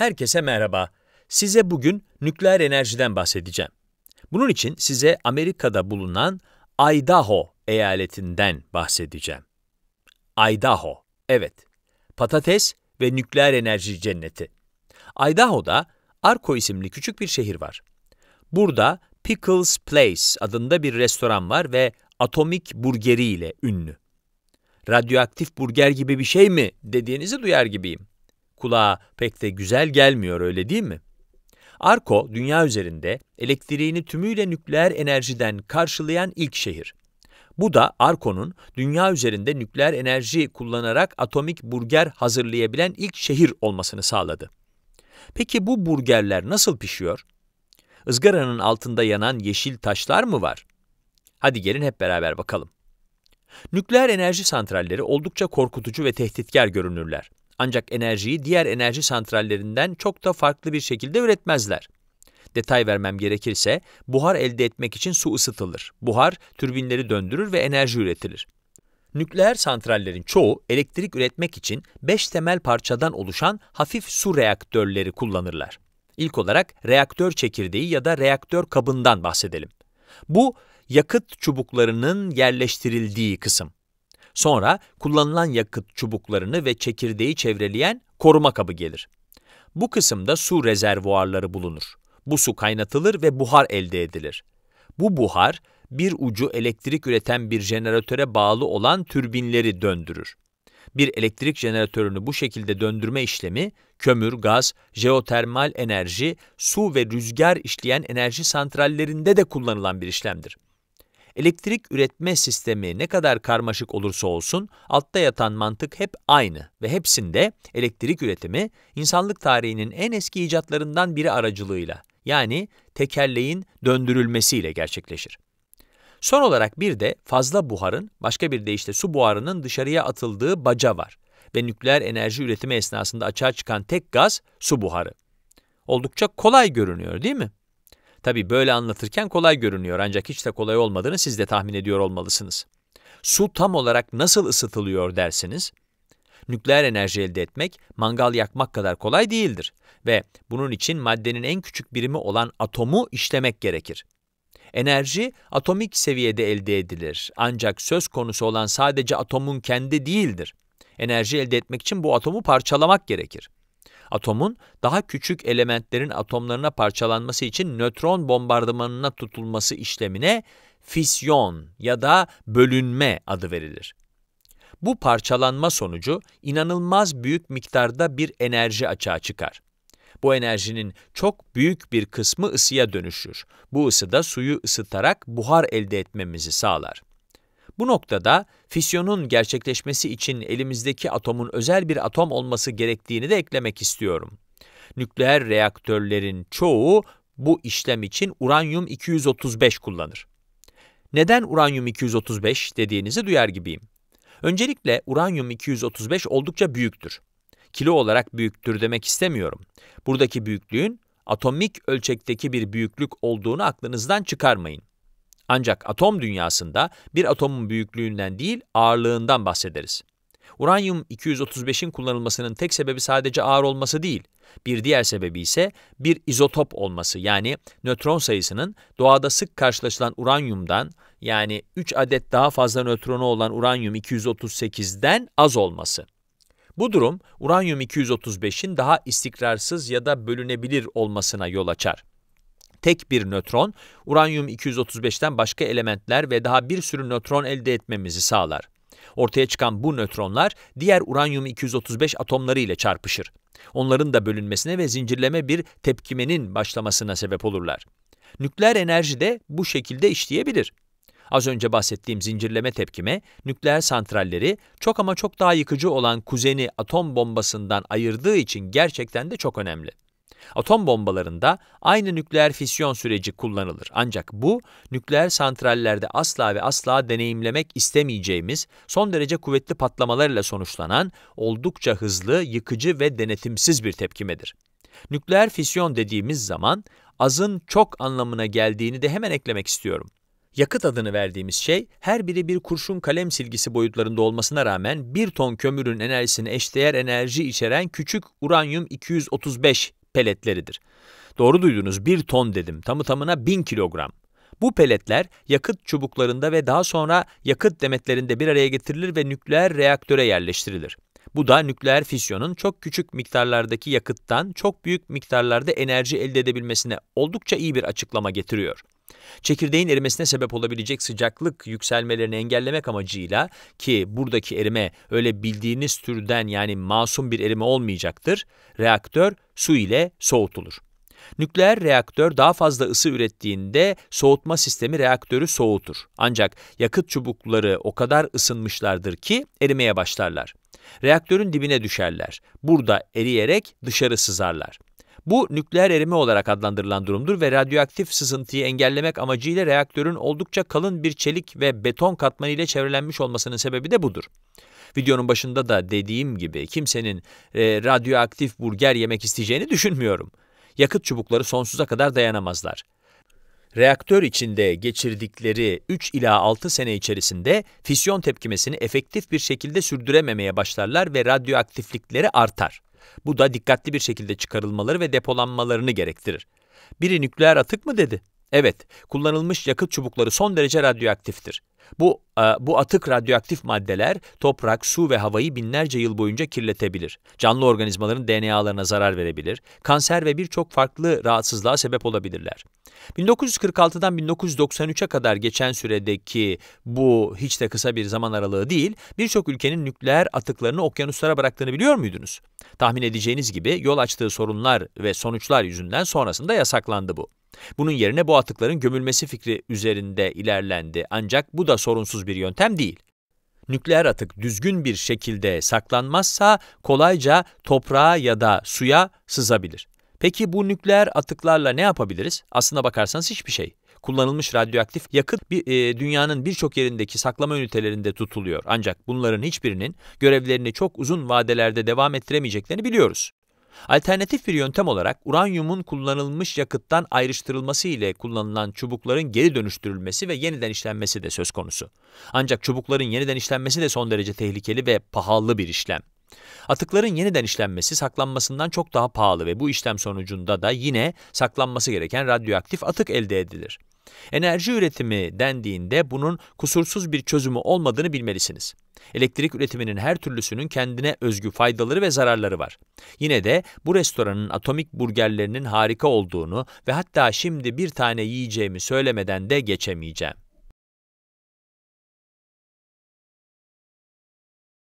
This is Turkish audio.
Herkese merhaba. Size bugün nükleer enerjiden bahsedeceğim. Bunun için size Amerika'da bulunan Idaho eyaletinden bahsedeceğim. Idaho, evet, patates ve nükleer enerji cenneti. Idaho'da Arco isimli küçük bir şehir var. Burada Pickles Place adında bir restoran var ve atomik burgeriyle ünlü. Radyoaktif burger gibi bir şey mi dediğinizi duyar gibiyim. Kulağa pek de güzel gelmiyor, öyle değil mi? Arco, dünya üzerinde elektriğini tümüyle nükleer enerjiden karşılayan ilk şehir. Bu da Arco'nun dünya üzerinde nükleer enerji kullanarak atomik burger hazırlayabilen ilk şehir olmasını sağladı. Peki bu burgerler nasıl pişiyor? Izgaranın altında yanan yeşil taşlar mı var? Hadi gelin hep beraber bakalım. Nükleer enerji santralleri oldukça korkutucu ve tehditkar görünürler. Ancak enerjiyi diğer enerji santrallerinden çok da farklı bir şekilde üretmezler. Detay vermem gerekirse, buhar elde etmek için su ısıtılır. Buhar, türbinleri döndürür ve enerji üretilir. Nükleer santrallerin çoğu, elektrik üretmek için 5 temel parçadan oluşan hafif su reaktörleri kullanırlar. İlk olarak reaktör çekirdeği ya da reaktör kabından bahsedelim. Bu, yakıt çubuklarının yerleştirildiği kısım. Sonra kullanılan yakıt çubuklarını ve çekirdeği çevreleyen koruma kabı gelir. Bu kısımda su rezervuarları bulunur. Bu su kaynatılır ve buhar elde edilir. Bu buhar, bir ucu elektrik üreten bir jeneratöre bağlı olan türbinleri döndürür. Bir elektrik jeneratörünü bu şekilde döndürme işlemi, kömür, gaz, jeotermal enerji, su ve rüzgar işleyen enerji santrallerinde de kullanılan bir işlemdir. Elektrik üretme sistemi ne kadar karmaşık olursa olsun, altta yatan mantık hep aynı ve hepsinde elektrik üretimi, insanlık tarihinin en eski icatlarından biri aracılığıyla, yani tekerleğin döndürülmesiyle gerçekleşir. Son olarak bir de fazla buharın, başka bir deyişle su buharının dışarıya atıldığı baca var ve nükleer enerji üretimi esnasında açığa çıkan tek gaz su buharı. Oldukça kolay görünüyor, değil mi? Tabii böyle anlatırken kolay görünüyor, ancak hiç de kolay olmadığını siz de tahmin ediyor olmalısınız. Su tam olarak nasıl ısıtılıyor dersiniz? Nükleer enerji elde etmek, mangal yakmak kadar kolay değildir ve bunun için maddenin en küçük birimi olan atomu işlemek gerekir. Enerji, atomik seviyede elde edilir, ancak söz konusu olan sadece atomun kendi değildir. Enerji elde etmek için bu atomu parçalamak gerekir. Atomun, daha küçük elementlerin atomlarına parçalanması için nötron bombardımanına tutulması işlemine fisyon ya da bölünme adı verilir. Bu parçalanma sonucu inanılmaz büyük miktarda bir enerji açığa çıkar. Bu enerjinin çok büyük bir kısmı ısıya dönüşür. Bu ısı da suyu ısıtarak buhar elde etmemizi sağlar. Bu noktada fisyonun gerçekleşmesi için elimizdeki atomun özel bir atom olması gerektiğini de eklemek istiyorum. Nükleer reaktörlerin çoğu bu işlem için uranyum-235 kullanır. Neden uranyum-235 dediğinizi duyar gibiyim. Öncelikle uranyum-235 oldukça büyüktür. Kilo olarak büyüktür demek istemiyorum. Buradaki büyüklüğün atomik ölçekteki bir büyüklük olduğunu aklınızdan çıkarmayın. Ancak atom dünyasında bir atomun büyüklüğünden değil, ağırlığından bahsederiz. Uranyum-235'in kullanılmasının tek sebebi sadece ağır olması değil, bir diğer sebebi ise bir izotop olması, yani nötron sayısının doğada sık karşılaşılan uranyumdan, yani 3 adet daha fazla nötronu olan uranyum-238'den az olması. Bu durum, uranyum-235'in daha istikrarsız ya da bölünebilir olmasına yol açar. Tek bir nötron, uranyum-235'ten başka elementler ve daha bir sürü nötron elde etmemizi sağlar. Ortaya çıkan bu nötronlar, diğer uranyum-235 atomları ile çarpışır. Onların da bölünmesine ve zincirleme bir tepkimenin başlamasına sebep olurlar. Nükleer enerji de bu şekilde işleyebilir. Az önce bahsettiğim zincirleme tepkime, nükleer santralleri çok ama çok daha yıkıcı olan kuzeni atom bombasından ayırdığı için gerçekten de çok önemli. Atom bombalarında aynı nükleer fisyon süreci kullanılır. Ancak bu, nükleer santrallerde asla ve asla deneyimlemek istemeyeceğimiz, son derece kuvvetli patlamalarla sonuçlanan, oldukça hızlı, yıkıcı ve denetimsiz bir tepkimedir. Nükleer fisyon dediğimiz zaman, azın çok anlamına geldiğini de hemen eklemek istiyorum. Yakıt adını verdiğimiz şey, her biri bir kurşun kalem silgisi boyutlarında olmasına rağmen 1 ton kömürün enerjisine eşdeğer enerji içeren küçük uranyum-235 peletleridir. Doğru duydunuz, 1 ton dedim, tamı tamına 1000 kilogram. Bu peletler yakıt çubuklarında ve daha sonra yakıt demetlerinde bir araya getirilir ve nükleer reaktöre yerleştirilir. Bu da nükleer fisyonun çok küçük miktarlardaki yakıttan çok büyük miktarlarda enerji elde edebilmesine oldukça iyi bir açıklama getiriyor. Çekirdeğin erimesine sebep olabilecek sıcaklık yükselmelerini engellemek amacıyla, ki buradaki erime öyle bildiğiniz türden, yani masum bir erime olmayacaktır, reaktör su ile soğutulur. Nükleer reaktör daha fazla ısı ürettiğinde soğutma sistemi reaktörü soğutur. Ancak yakıt çubukları o kadar ısınmışlardır ki erimeye başlarlar. Reaktörün dibine düşerler. Burada eriyerek dışarı sızarlar. Bu nükleer erime olarak adlandırılan durumdur ve radyoaktif sızıntıyı engellemek amacıyla reaktörün oldukça kalın bir çelik ve beton katmanı ile çevrelenmiş olmasının sebebi de budur. Videonun başında da dediğim gibi kimsenin radyoaktif burger yemek isteyeceğini düşünmüyorum. Yakıt çubukları sonsuza kadar dayanamazlar. Reaktör içinde geçirdikleri 3 ila 6 sene içerisinde fisyon tepkimesini efektif bir şekilde sürdürememeye başlarlar ve radyoaktiflikleri artar. Bu da dikkatli bir şekilde çıkarılmaları ve depolanmalarını gerektirir. Biri nükleer atık mı dedi? Evet, kullanılmış yakıt çubukları son derece radyoaktiftir. Bu atık radyoaktif maddeler toprak, su ve havayı binlerce yıl boyunca kirletebilir. Canlı organizmaların DNA'larına zarar verebilir. Kanser ve birçok farklı rahatsızlığa sebep olabilirler. 1946'dan 1993'e kadar geçen süredeki bu hiç de kısa bir zaman aralığı değil, birçok ülkenin nükleer atıklarını okyanuslara bıraktığını biliyor muydunuz? Tahmin edeceğiniz gibi yol açtığı sorunlar ve sonuçlar yüzünden sonrasında yasaklandı bu. Bunun yerine bu atıkların gömülmesi fikri üzerinde ilerlendi, ancak bu da sorunsuz bir yöntem değil. Nükleer atık düzgün bir şekilde saklanmazsa kolayca toprağa ya da suya sızabilir. Peki bu nükleer atıklarla ne yapabiliriz? Aslına bakarsanız hiçbir şey. Kullanılmış radyoaktif yakıt dünyanın birçok yerindeki saklama ünitelerinde tutuluyor. Ancak bunların hiçbirinin görevlerini çok uzun vadelerde devam ettiremeyeceklerini biliyoruz. Alternatif bir yöntem olarak uranyumun kullanılmış yakıttan ayrıştırılması ile kullanılan çubukların geri dönüştürülmesi ve yeniden işlenmesi de söz konusu. Ancak çubukların yeniden işlenmesi de son derece tehlikeli ve pahalı bir işlem. Atıkların yeniden işlenmesi saklanmasından çok daha pahalı ve bu işlem sonucunda da yine saklanması gereken radyoaktif atık elde edilir. Enerji üretimi dendiğinde bunun kusursuz bir çözümü olmadığını bilmelisiniz. Elektrik üretiminin her türlüsünün kendine özgü faydaları ve zararları var. Yine de bu restoranın atomik burgerlerinin harika olduğunu ve hatta şimdi bir tane yiyeceğimi söylemeden de geçemeyeceğim.